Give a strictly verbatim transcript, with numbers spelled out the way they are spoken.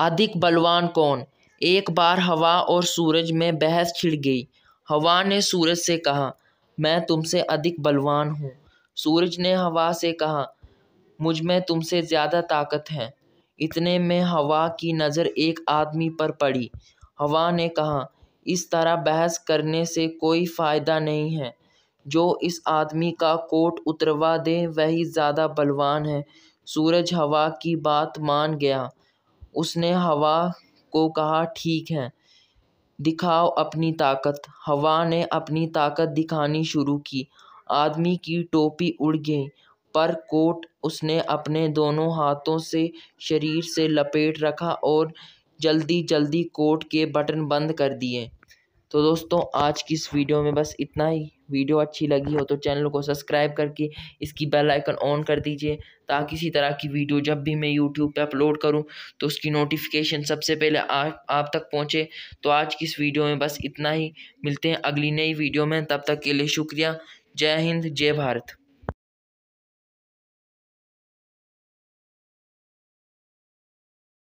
अधिक बलवान कौन। एक बार हवा और सूरज में बहस छिड़ गई। हवा ने सूरज से कहा, मैं तुमसे अधिक बलवान हूँ। सूरज ने हवा से कहा, मुझ में तुमसे ज़्यादा ताकत है। इतने में हवा की नज़र एक आदमी पर पड़ी। हवा ने कहा, इस तरह बहस करने से कोई फ़ायदा नहीं है। जो इस आदमी का कोट उतरवा दे वही ज़्यादा बलवान है। सूरज हवा की बात मान गया। उसने हवा को कहा, ठीक है, दिखाओ अपनी ताकत। हवा ने अपनी ताकत दिखानी शुरू की। आदमी की टोपी उड़ गई, पर कोट उसने अपने दोनों हाथों से शरीर से लपेट रखा और जल्दी जल्दी कोट के बटन बंद कर दिए। तो दोस्तों, आज की इस वीडियो में बस इतना ही। वीडियो अच्छी लगी हो तो चैनल को सब्सक्राइब करके इसकी बेल आइकन ऑन कर दीजिए, ताकि इसी तरह की वीडियो जब भी मैं यूट्यूब पे अपलोड करूं तो उसकी नोटिफिकेशन सबसे पहले आ, आप तक पहुंचे। तो आज की इस वीडियो में बस इतना ही। मिलते हैं अगली नई वीडियो में, तब तक के लिए शुक्रिया। जय हिंद, जय भारत।